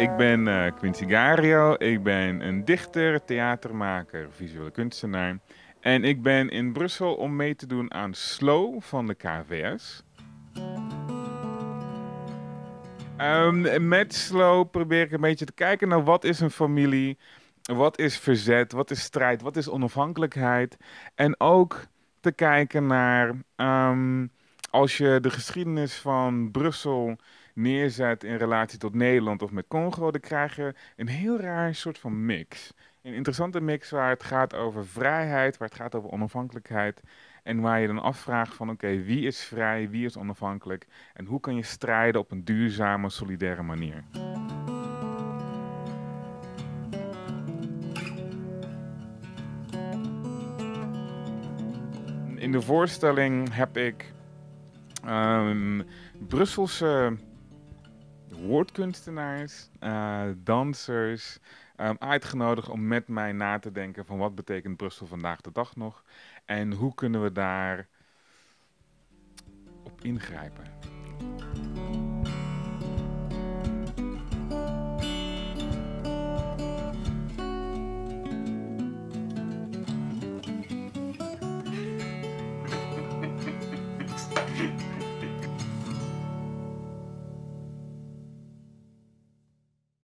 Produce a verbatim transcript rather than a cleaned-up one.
Ik ben uh, Quinsy Gario, ik ben een dichter, theatermaker, visuele kunstenaar. En ik ben in Brussel om mee te doen aan SLOW van de K V S. Um, met SLOW probeer ik een beetje te kijken naar wat is een familie, wat is verzet, wat is strijd, wat is onafhankelijkheid. En ook te kijken naar, um, als je de geschiedenis van Brussel neerzet in relatie tot Nederland of met Congo, dan krijg je een heel raar soort van mix. Een interessante mix waar het gaat over vrijheid, waar het gaat over onafhankelijkheid. En waar je dan afvraagt van oké, okay, wie is vrij, wie is onafhankelijk? En hoe kan je strijden op een duurzame, solidaire manier? In de voorstelling heb ik um, Brusselse woordkunstenaars, uh, dansers um, uitgenodigd om met mij na te denken van wat betekent Brussel vandaag de dag nog en hoe kunnen we daar op ingrijpen.